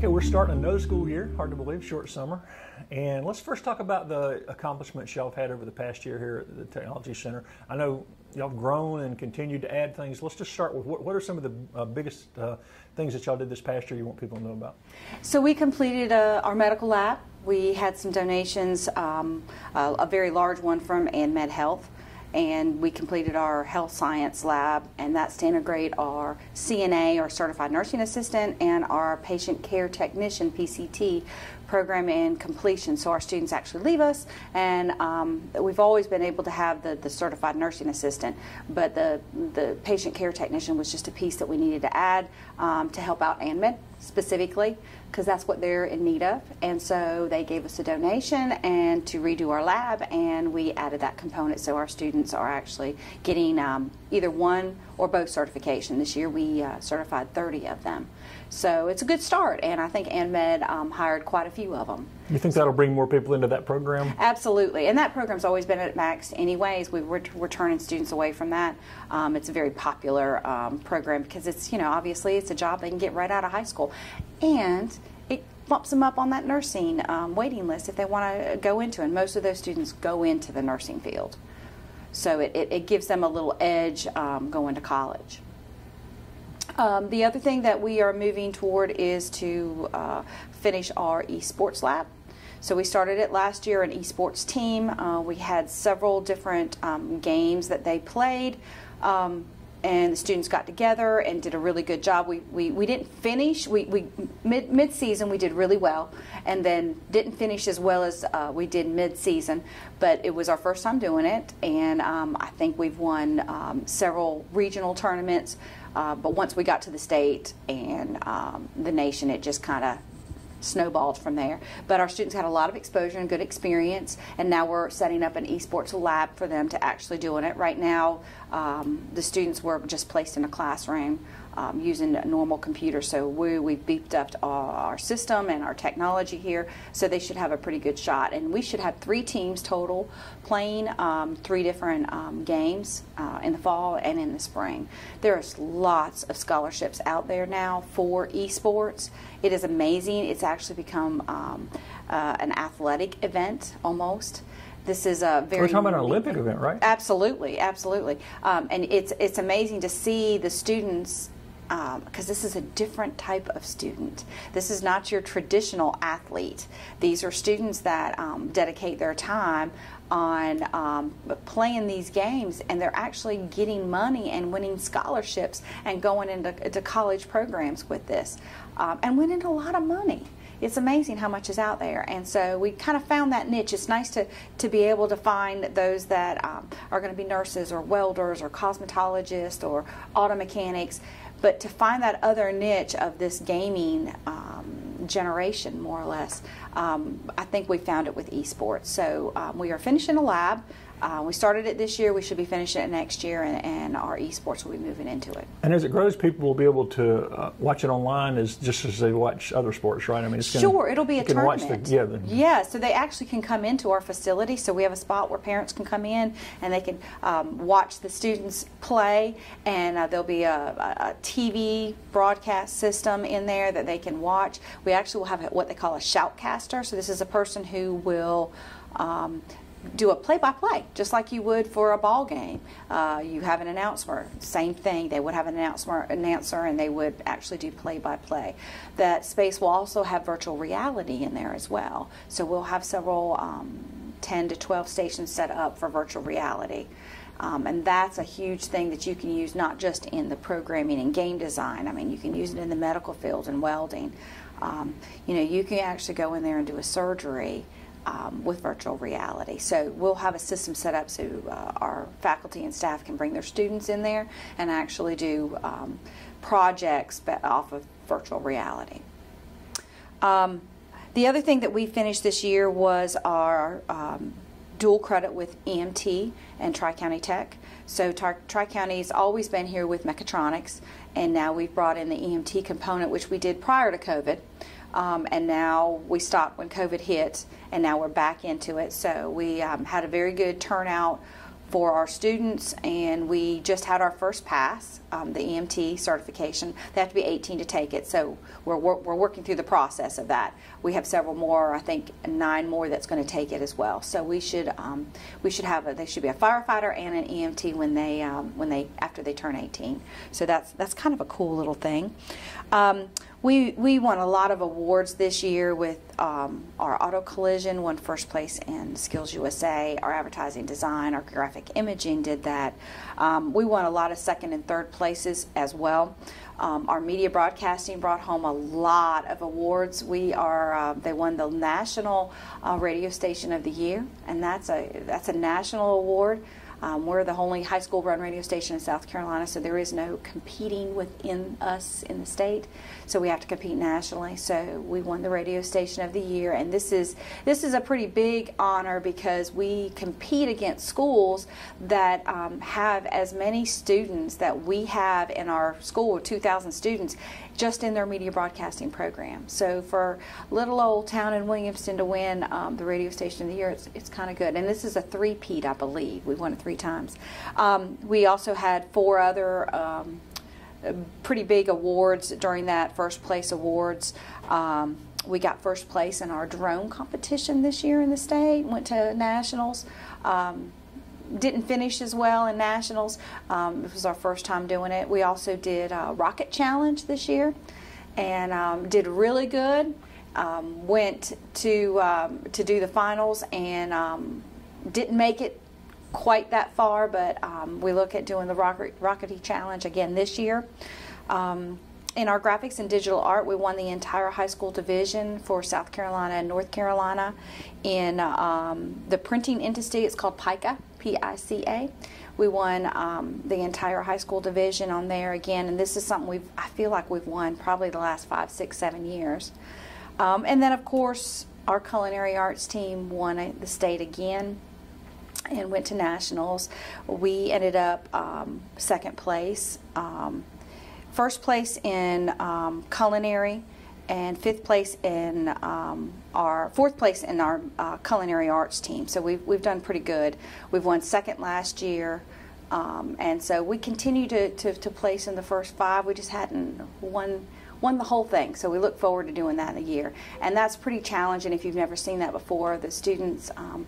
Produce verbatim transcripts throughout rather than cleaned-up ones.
Okay, we're starting another school year, hard to believe, short summer. And let's first talk about the accomplishments y'all have had over the past year here at the Technology Center. I know y'all have grown and continued to add things. Let's just start with what, what are some of the uh, biggest uh, things that y'all did this past year you want people to know about? So we completed uh, our medical lab. We had some donations, um, a, a very large one from AnMed Health. And we completed our health science lab, and that's to integrate our C N A, our certified nursing assistant, and our patient care technician P C T program in completion. So our students actually leave us, and um, we've always been able to have the, the certified nursing assistant, but the, the patient care technician was just a piece that we needed to add um, to help out AnMed specifically, because that's what they're in need of. And so they gave us a donation and to redo our lab, and we added that component, so our students are actually getting um, either one or both certification. This year we uh, certified thirty of them. So it's a good start, and I think AnMed um, hired quite a few of them. You think that'll bring more people into that program? Absolutely, and that program's always been at max anyways. We were, we're turning students away from that. Um, it's a very popular um, program because it's, you know, obviously it's a job they can get right out of high school. And it bumps them up on that nursing um, waiting list if they want to go into it. And most of those students go into the nursing field. So it, it, it gives them a little edge um, going to college. Um, the other thing that we are moving toward is to uh, finish our eSports lab. So we started it last year, an eSports team. Uh, we had several different um, games that they played, um, and the students got together and did a really good job. We, we, we didn't finish. We, we mid, mid-season we did really well, and then didn't finish as well as uh, we did mid-season, but it was our first time doing it, and um, I think we've won um, several regional tournaments. Uh, but once we got to the state and um, the nation, it just kind of snowballed from there. But our students had a lot of exposure and good experience, and now we're setting up an eSports lab for them to actually doing it. Right now, um, the students were just placed in a classroom um, using a normal computer, so we, we beefed up our system and our technology here, so they should have a pretty good shot. And we should have three teams total playing um, three different um, games uh, in the fall and in the spring. There's lots of scholarships out there now for eSports. It is amazing. It's actually become um, uh, an athletic event almost. This is a very... We're talking about an Olympic event, right? Absolutely, absolutely. Um, and it's, it's amazing to see the students, because um, this is a different type of student. This is not your traditional athlete. These are students that um, dedicate their time on um, playing these games, and they're actually getting money and winning scholarships and going into, into college programs with this, um, and winning a lot of money. It's amazing how much is out there, and so we kind of found that niche. It's nice to, to be able to find those that um, are going to be nurses or welders or cosmetologists or auto mechanics, but to find that other niche of this gaming um, generation, more or less, um, I think we found it with eSports. So um, we are finishing a lab. Uh, we started it this year. We should be finishing it next year, and, and our eSports will be moving into it. And as it grows, people will be able to uh, watch it online as just as they watch other sports, right? I mean, it's gonna, sure, it'll be a tournament. Watch the, yeah, the, yeah, so they actually can come into our facility. So we have a spot where parents can come in, and they can um, watch the students play, and uh, there'll be a, a T V broadcast system in there that they can watch. We actually will have what they call a shoutcaster. So this is a person who will... Um, do a play-by-play, just like you would for a ball game. Uh, you have an announcer, same thing. They would have an announcer, announcer and they would actually do play-by-play. That space will also have virtual reality in there as well. So we'll have several um, ten to twelve stations set up for virtual reality. Um, and that's a huge thing that you can use, not just in the programming and game design. I mean, you can use it in the medical field and welding. Um, you know, you can actually go in there and do a surgery Um, with virtual reality. So we'll have a system set up so uh, our faculty and staff can bring their students in there and actually do um, projects off of virtual reality. Um, the other thing that we finished this year was our um, dual credit with E M T and Tri-County Tech. So Tri-County has always been here with mechatronics, and now we've brought in the E M T component, which we did prior to COVID. Um, and now we stopped when COVID hit, and now we're back into it. So we um, had a very good turnout for our students, and we just had our first pass, um, the E M T certification. They have to be eighteen to take it, so we're, we're, we're working through the process of that. We have several more, I think nine more that's going to take it as well. So we should um, we should have a, they should be a firefighter and an E M T when they um, when they after they turn eighteen. So that's that's kind of a cool little thing. Um, We, we won a lot of awards this year with um, our auto collision, won first place in Skills U S A, our advertising design, our graphic imaging did that. Um, we won a lot of second and third places as well. Um, our media broadcasting brought home a lot of awards. We are, uh, they won the National uh, Radio Station of the Year, and that's a, that's a national award. Um, we're the only high school run radio station in South Carolina, so there is no competing within us in the state, so we have to compete nationally. So we won the Radio Station of the Year, and this is this is a pretty big honor because we compete against schools that um, have as many students that we have in our school, two thousand students just in their media broadcasting program. So for little old town in Williamston to win um, the Radio Station of the Year, it's, it's kind of good. And this is a three-peat, I believe. We won it three times. Um, we also had four other um, pretty big awards during that first place awards. Um, we got first place in our drone competition this year in the state, went to nationals. Um, Didn't finish as well in nationals. Um, it was our first time doing it. We also did uh, Rocket Challenge this year, and um, did really good. Um, went to um, to do the finals, and um, didn't make it quite that far. But um, we look at doing the rocket rockety challenge again this year. Um, In our graphics and digital art, we won the entire high school division for South Carolina and North Carolina. In um, the printing industry, it's called PICA, P I C A. We won um, the entire high school division on there again, and this is something we've, I feel like we've won probably the last five, six, seven years. Um, and then, of course, our culinary arts team won the state again and went to nationals. We ended up um, second place. Um, First place in um, culinary, and fifth place in um, our fourth place in our uh, culinary arts team. So we've we've done pretty good. We've won second last year, um, and so we continue to, to to place in the first five. We just hadn't won won the whole thing. So we look forward to doing that in a year, and that's pretty challenging if you've never seen that before. The students um,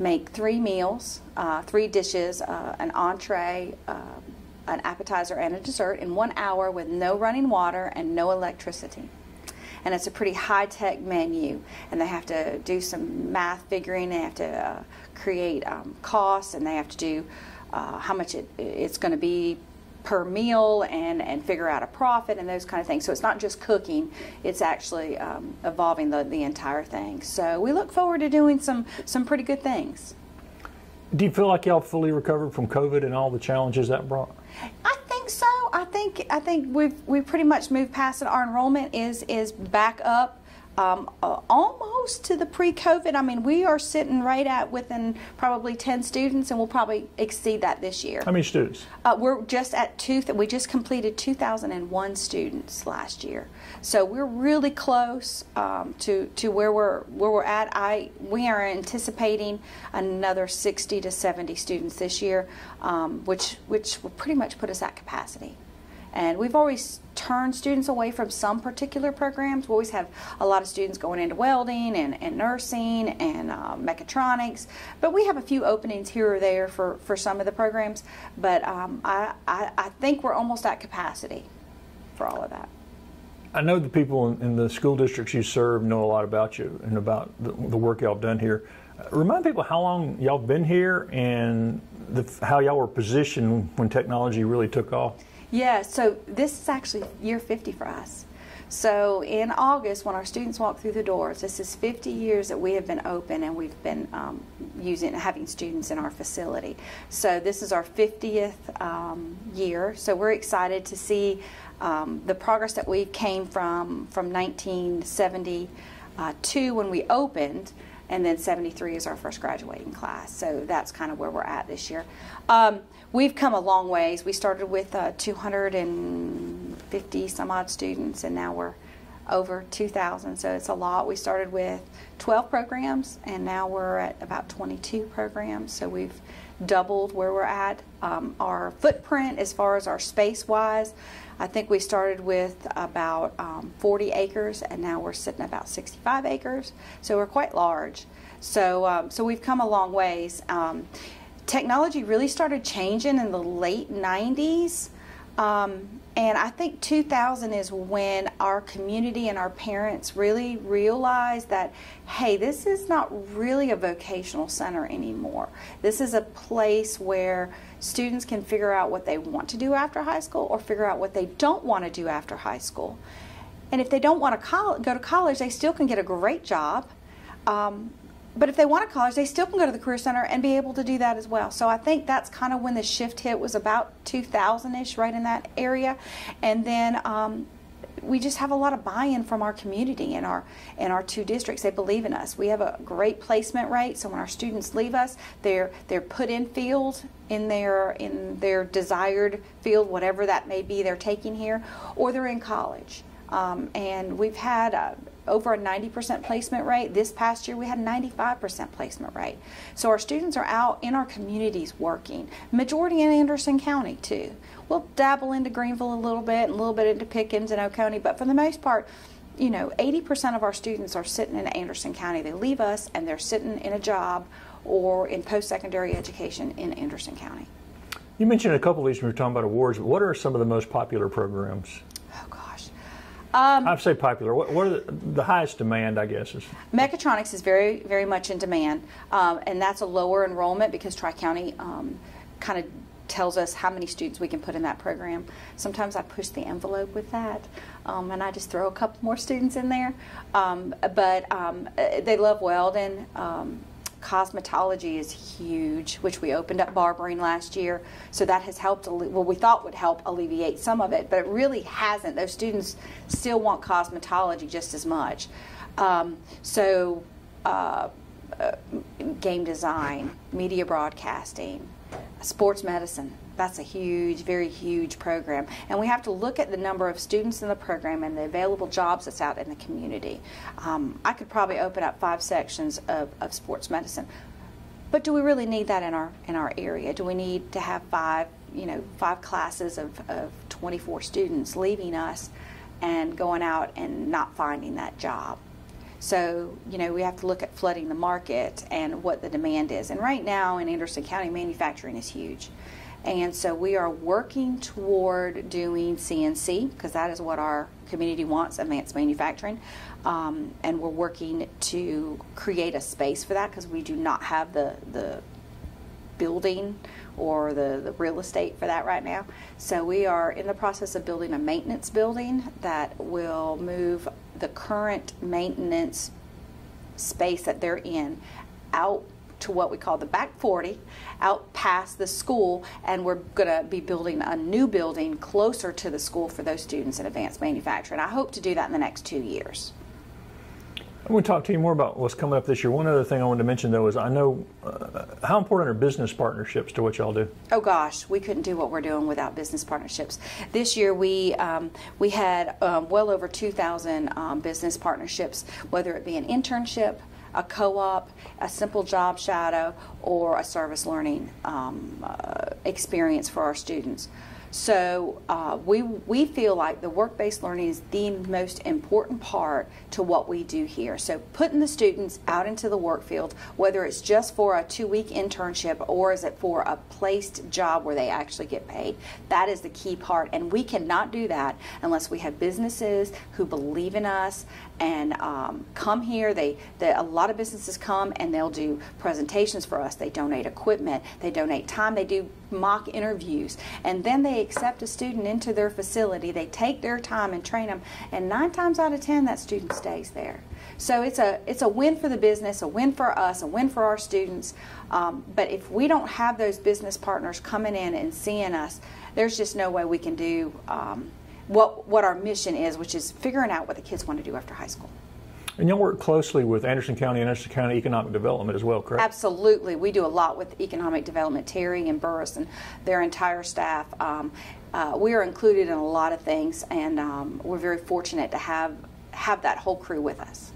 make three meals, uh, three dishes, uh, an entree, Uh, an appetizer, and a dessert in one hour with no running water and no electricity. And it's a pretty high-tech menu, and they have to do some math figuring, they have to uh, create um, costs, and they have to do uh, how much it, it's going to be per meal, and, and figure out a profit and those kind of things. So it's not just cooking, it's actually um, evolving the, the entire thing. So we look forward to doing some, some pretty good things. Do you feel like y'all fully recovered from COVID and all the challenges that brought? I think so. I think I think we've we pretty much moved past it. Our enrollment is is back up um, uh, almost to the pre-COVID. I mean, we are sitting right at within probably ten students, and we'll probably exceed that this year. How many students? Uh, we're just at two. Th we just completed two thousand one students last year, so we're really close um, to to where we're where we're at. I we are anticipating another sixty to seventy students this year, um, which which will pretty much put us at capacity. And we've always turned students away from some particular programs. We always have a lot of students going into welding and, and nursing and uh, mechatronics. But we have a few openings here or there for, for some of the programs. But um, I, I, I think we're almost at capacity for all of that. I know the people in, in the school districts you serve know a lot about you and about the, the work y'all have done here. Remind people how long y'all have been here and the, how y'all were positioned when technology really took off. Yeah, so this is actually year fifty for us. So in August, when our students walk through the doors, this is fifty years that we have been open, and we've been um, using having students in our facility. So this is our fiftieth um, year. So we're excited to see um, the progress that we came from from nineteen seventy-two when we opened, and then seventy-three is our first graduating class. So that's kind of where we're at this year. Um, we've come a long ways. We started with uh, two hundred fifty some odd students, and now we're over two thousand, so it's a lot. We started with twelve programs, and now we're at about twenty-two programs, so we've doubled where we're at. Um, our footprint as far as our space-wise, I think we started with about um, forty acres, and now we're sitting about sixty-five acres, so we're quite large. So, um, so we've come a long ways. Um, technology really started changing in the late nineties. Um, and I think two thousand is when our community and our parents really realized that, hey, this is not really a vocational center anymore. This is a place where students can figure out what they want to do after high school or figure out what they don't want to do after high school. And if they don't want to go to college, they still can get a great job. Um, But if they want a college, they still can go to the Career Center and be able to do that as well. So I think that's kind of when the shift hit, was about two thousand-ish, right in that area. And then um, we just have a lot of buy-in from our community and our, and our two districts. They believe in us. We have a great placement rate, so when our students leave us, they're, they're put in field in their, in their desired field, whatever that may be they're taking here, or they're in college. Um, and we've had a, over a ninety percent placement rate. This past year we had a ninety-five percent placement rate. So our students are out in our communities working. Majority in Anderson County too. We'll dabble into Greenville a little bit, and a little bit into Pickens and Oconee, but for the most part, you know, eighty percent of our students are sitting in Anderson County. They leave us and they're sitting in a job or in post-secondary education in Anderson County. You mentioned a couple of these when we were talking about awards, but what are some of the most popular programs? Oh gosh. Um, I'd say popular. What, what are the, the highest demand, I guess? Is mechatronics is very, very much in demand, um, and that's a lower enrollment because Tri-County um, kind of tells us how many students we can put in that program. Sometimes I push the envelope with that, um, and I just throw a couple more students in there. Um, but um, they love welding. Um, Cosmetology is huge, which we opened up barbering last year, so that has helped, well, we thought would help alleviate some of it, but it really hasn't. Those students still want cosmetology just as much. Um, so uh, uh, game design, media broadcasting, sports medicine, that's a huge, very huge program. And we have to look at the number of students in the program and the available jobs that's out in the community. Um, I could probably open up five sections of, of sports medicine, but do we really need that in our in our area? Do we need to have five, you know, five classes of, of twenty-four students leaving us and going out and not finding that job? So, you know, we have to look at flooding the market and what the demand is. And right now in Anderson County, manufacturing is huge. And so we are working toward doing C N C, because that is what our community wants, advanced manufacturing. Um, and we're working to create a space for that, because we do not have the, the building or the, the real estate for that right now. So we are in the process of building a maintenance building that will move the current maintenance space that they're in out to what we call the back forty, out past the school, and we're going to be building a new building closer to the school for those students in advanced manufacturing. I hope to do that in the next two years. I want to talk to you more about what's coming up this year. One other thing I wanted to mention, though, is I know uh, how important are business partnerships to what y'all do? Oh, gosh, we couldn't do what we're doing without business partnerships. This year we um, we had um, well over two thousand um, business partnerships, whether it be an internship, a co-op, a simple job shadow, or a service learning um, uh, experience for our students. So uh, we, we feel like the work-based learning is the most important part to what we do here. So putting the students out into the work field, whether it's just for a two-week internship or is it for a placed job where they actually get paid, that is the key part. And we cannot do that unless we have businesses who believe in us and um, come here. They, they, a lot of businesses come and they'll do presentations for us. They donate equipment. They donate time. They do mock interviews. And then they accept a student into their facility, they take their time and train them, and nine times out of ten that student stays there. So it's a it's a win for the business, a win for us, a win for our students. Um, but if we don't have those business partners coming in and seeing us, there's just no way we can do um, what what our mission is, which is figuring out what the kids want to do after high school. And you'll work closely with Anderson County and Anderson County Economic Development as well, correct? Absolutely. We do a lot with Economic Development. Terry and Burris and their entire staff. Um, uh, we are included in a lot of things, and um, we're very fortunate to have, have that whole crew with us.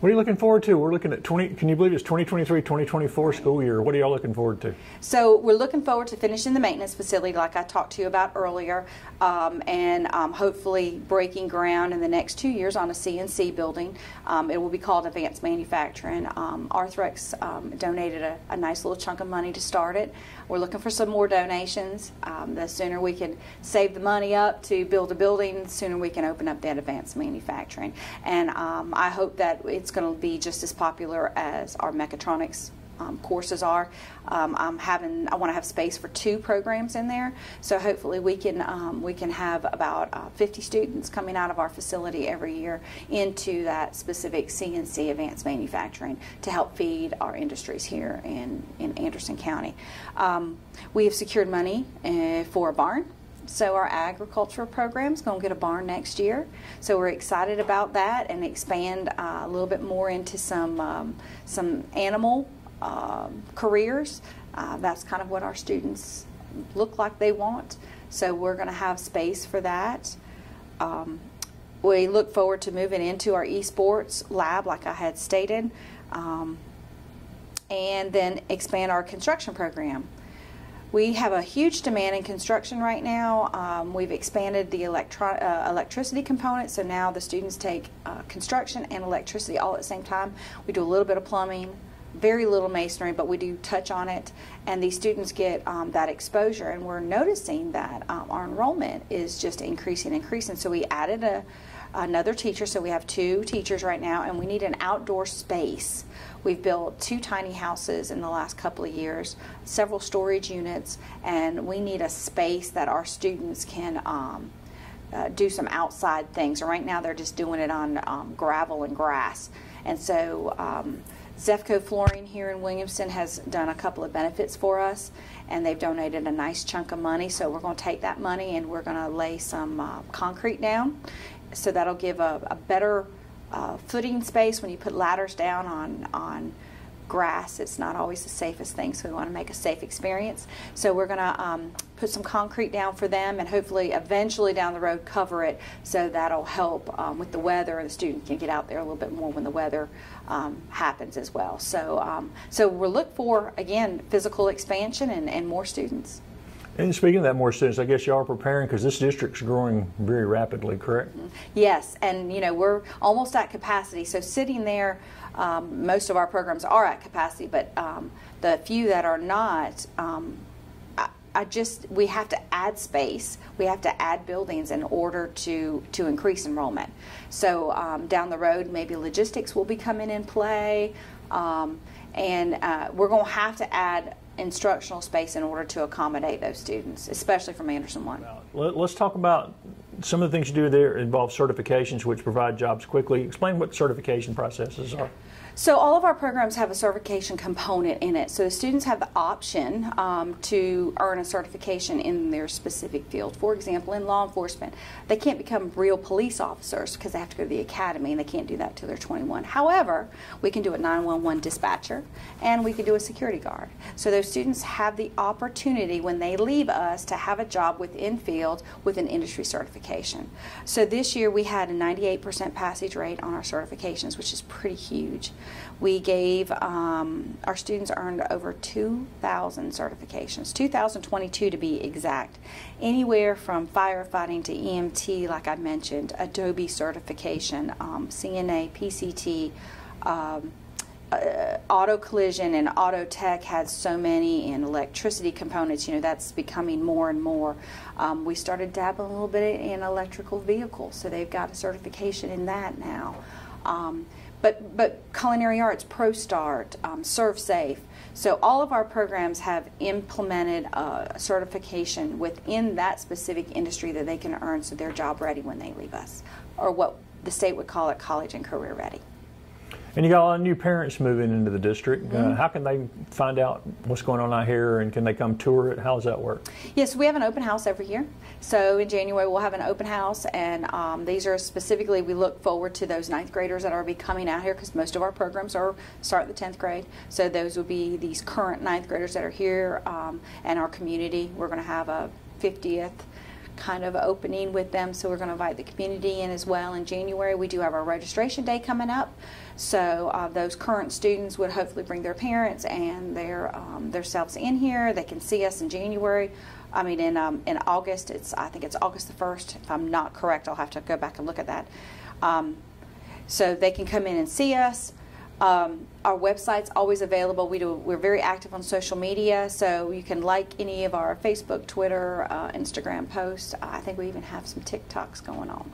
What are you looking forward to? We're looking at twenty. Can you believe it's twenty twenty-three twenty twenty-four school year? What are y'all looking forward to? So we're looking forward to finishing the maintenance facility, like I talked to you about earlier, um, and um, hopefully breaking ground in the next two years on a C N C building. Um, it will be called Advanced Manufacturing. Um, Arthrex um, donated a, a nice little chunk of money to start it. We're looking for some more donations. Um, the sooner we can save the money up to build a building, the sooner we can open up that Advanced Manufacturing. And um, I hope that it's It's going to be just as popular as our mechatronics um, courses are. Um, I'm having I want to have space for two programs in there, so hopefully we can um, we can have about uh, fifty students coming out of our facility every year into that specific C N C advanced manufacturing to help feed our industries here in in Anderson County. Um, we have secured money uh, for a barn. So our agricultural program is going to get a barn next year. So we're excited about that and expand uh, a little bit more into some um, some animal uh, careers. Uh, that's kind of what our students look like they want. So we're going to have space for that. Um, we look forward to moving into our eSports lab, like I had stated, um, and then expand our construction program. We have a huge demand in construction right now. Um, we've expanded the electro uh, electricity component, so now the students take uh, construction and electricity all at the same time. We do a little bit of plumbing, very little masonry, but we do touch on it, and these students get um, that exposure, and we're noticing that um, our enrollment is just increasing and increasing, so we added a another teacher, so we have two teachers right now, and we need an outdoor space. We've built two tiny houses in the last couple of years, several storage units, and we need a space that our students can um, uh, do some outside things. And right now they're just doing it on um, gravel and grass. And so um, ZEFCO Flooring here in Williamson has done a couple of benefits for us, and they've donated a nice chunk of money, so we're going to take that money and we're going to lay some uh, concrete down. So that'll give a, a better uh, footing space. When you put ladders down on, on grass, it's not always the safest thing, so we want to make a safe experience. So we're going to um, put some concrete down for them and hopefully eventually down the road cover it, so that'll help um, with the weather, and the student can get out there a little bit more when the weather um, happens as well. So, um, so we'll look for, again, physical expansion and, and more students. And speaking of that, more students, I guess y'all are preparing because this district's growing very rapidly, correct? Yes, and you know we're almost at capacity. So sitting there, um, most of our programs are at capacity, but um, the few that are not, um, I, I just we have to add space, we have to add buildings in order to to increase enrollment. So um, down the road, maybe logistics will be coming in play, um, and uh, we're going to have to add instructional space in order to accommodate those students, especially from Anderson one. Let's talk about some of the things you do there involve certifications, which provide jobs quickly. Explain what certification processes are. So all of our programs have a certification component in it. So the students have the option um, to earn a certification in their specific field. For example, in law enforcement, they can't become real police officers because they have to go to the academy, and they can't do that until they're twenty-one. However, we can do a nine one one dispatcher, and we can do a security guard. So those students have the opportunity when they leave us to have a job within field with an industry certification. So this year we had a ninety-eight percent passage rate on our certifications, which is pretty huge. We gave, um, our students earned over two thousand certifications, two thousand twenty-two to be exact, anywhere from firefighting to E M T, like I mentioned, Adobe certification, um, C N A, P C T, um, uh, auto collision and auto tech had so many, and electricity components, you know, that's becoming more and more. Um, we started dabbling a little bit in electrical vehicles, so they've got a certification in that now. Um, But, but culinary arts, ProStart, um, ServeSafe, so all of our programs have implemented a certification within that specific industry that they can earn, so they're job ready when they leave us, or what the state would call it, college and career ready. And you got a lot of new parents moving into the district. Mm-hmm. uh, how can they find out what's going on out here, and can they come tour it? How does that work? Yes, we have an open house every year. So in January we'll have an open house, and um, these are specifically, we look forward to those ninth graders that are be coming out here because most of our programs are start the tenth grade. So those will be these current ninth graders that are here um, and our community. We're going to have a fiftieth kind of opening with them, so we're going to invite the community in as well. In January, we do have our registration day coming up, so uh, those current students would hopefully bring their parents and their um, themselves in here. They can see us in January. I mean, in um, in August, it's I think it's August the first. If I'm not correct, I'll have to go back and look at that. Um, so they can come in and see us. Um, our website's always available. We do, we're very active on social media, so you can like any of our Facebook, Twitter, uh, Instagram posts. I think we even have some TikToks going on.